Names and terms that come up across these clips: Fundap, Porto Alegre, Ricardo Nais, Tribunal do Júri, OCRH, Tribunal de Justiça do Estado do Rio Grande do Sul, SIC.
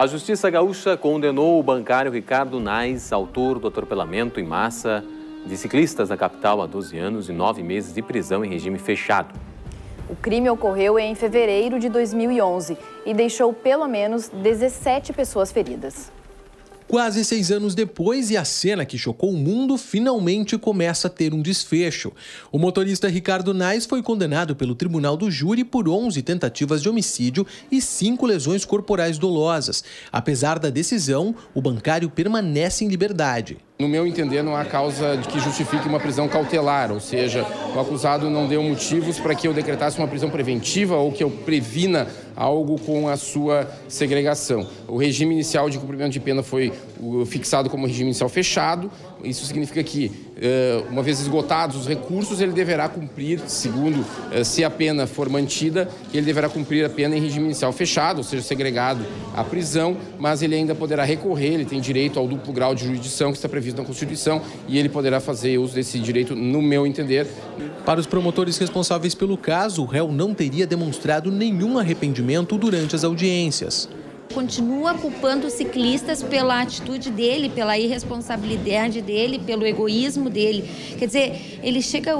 A Justiça Gaúcha condenou o bancário Ricardo Nais, autor do atropelamento em massa de ciclistas na capital, a 12 anos e 9 meses de prisão em regime fechado. O crime ocorreu em fevereiro de 2011 e deixou pelo menos 17 pessoas feridas. Quase 6 anos depois, e a cena que chocou o mundo finalmente começa a ter um desfecho. O motorista Ricardo Nais foi condenado pelo Tribunal do Júri por 11 tentativas de homicídio e 5 lesões corporais dolosas. Apesar da decisão, o bancário permanece em liberdade. No meu entender, não há causa de que justifique uma prisão cautelar, ou seja, o acusado não deu motivos para que eu decretasse uma prisão preventiva ou que eu previna algo com a sua segregação. O regime inicial de cumprimento de pena foi fixado como regime inicial fechado. Isso significa que, uma vez esgotados os recursos, ele deverá cumprir, segundo, se a pena for mantida, ele deverá cumprir a pena em regime inicial fechado, ou seja, segregado à prisão, mas ele ainda poderá recorrer, ele tem direito ao duplo grau de jurisdição que está previsto na Constituição e ele poderá fazer uso desse direito, no meu entender. Para os promotores responsáveis pelo caso, o réu não teria demonstrado nenhum arrependimento durante as audiências. Continua culpando os ciclistas pela atitude dele, pela irresponsabilidade dele, pelo egoísmo dele. Quer dizer, ele chega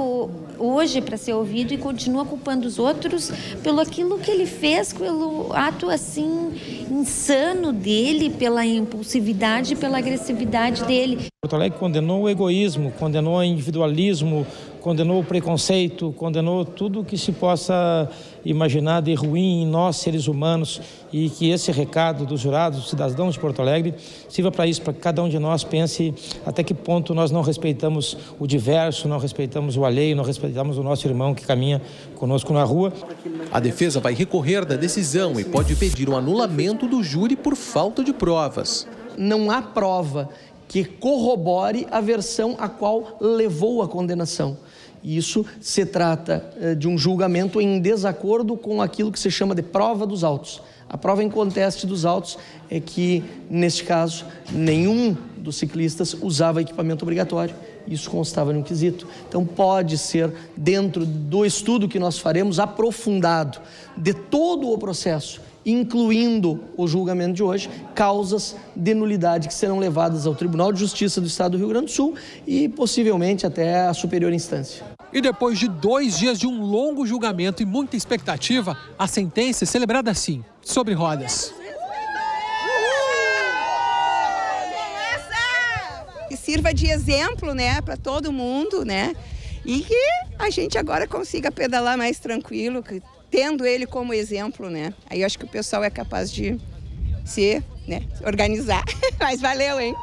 hoje para ser ouvido e continua culpando os outros pelo aquilo que ele fez, pelo ato assim insano dele, pela impulsividade, pela agressividade dele. Porto Alegre condenou o egoísmo, condenou o individualismo, condenou o preconceito, condenou tudo que se possa imaginar de ruim em nós, seres humanos, e que esse recado dos jurados, dos cidadãos de Porto Alegre, sirva para isso, para que cada um de nós pense até que ponto nós não respeitamos o diverso, não respeitamos o alheio, não respeitamos o nosso irmão que caminha conosco na rua. A defesa vai recorrer da decisão e pode pedir o anulamento do júri por falta de provas. Não há prova que corrobore a versão a qual levou a condenação. Isso se trata de um julgamento em desacordo com aquilo que se chama de prova dos autos. A prova em conteste dos autos é que, neste caso, nenhum dos ciclistas usava equipamento obrigatório. Isso constava num quesito. Então pode ser, dentro do estudo que nós faremos, aprofundado de todo o processo, incluindo o julgamento de hoje, causas de nulidade que serão levadas ao Tribunal de Justiça do Estado do Rio Grande do Sul e possivelmente até a superior instância. E depois de 2 dias de um longo julgamento e muita expectativa, a sentença é celebrada assim, sobre rodas. Que sirva de exemplo, né, para todo mundo, né, e que a gente agora consiga pedalar mais tranquilo, que tendo ele como exemplo, né? Aí eu acho que o pessoal é capaz de se, né, organizar. Mas valeu, hein?